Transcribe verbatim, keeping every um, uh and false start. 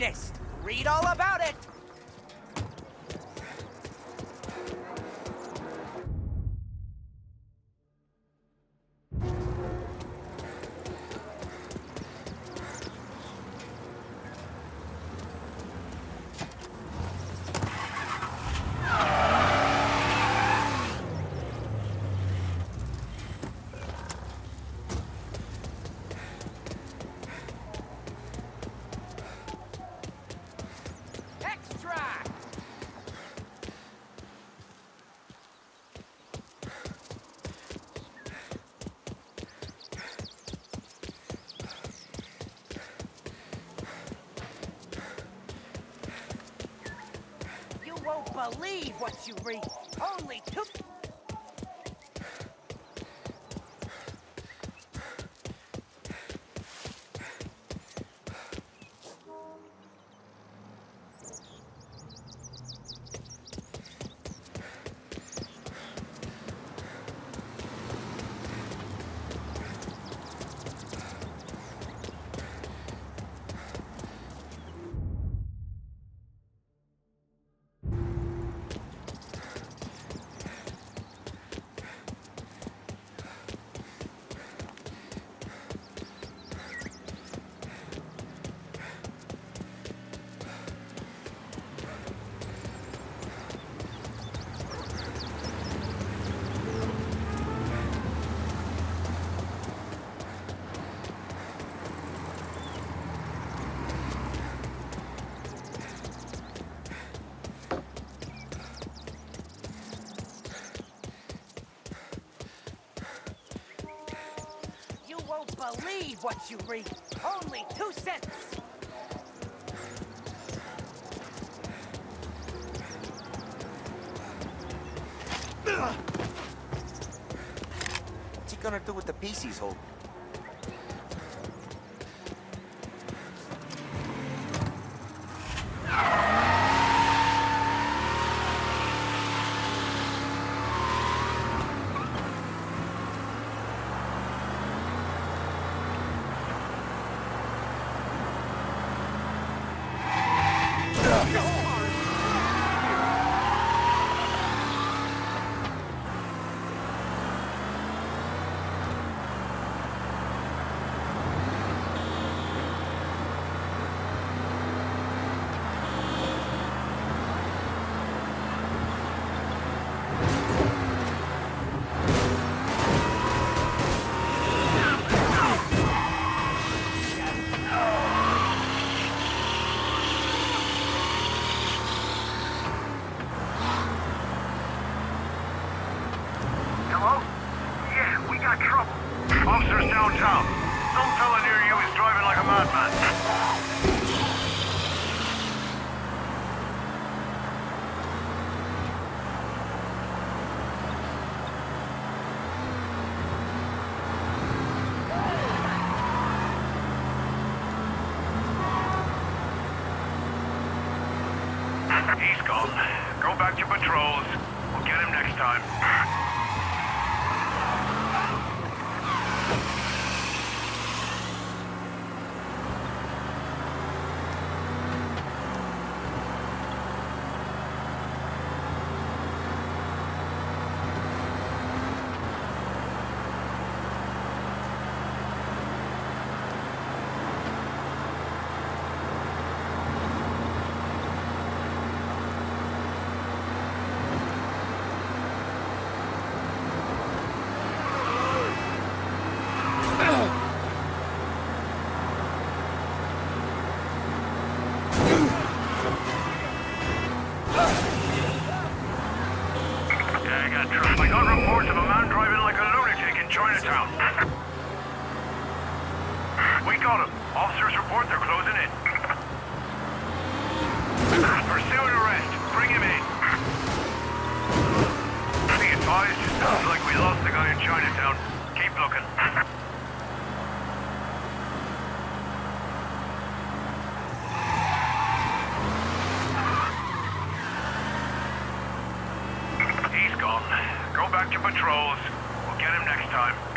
latest. Read all about it. Believe what you read. Only two. Believe what you read. Only two cents. What's he gonna do with the piece he's holding? He's gone. Go back to patrols. We'll get him next time.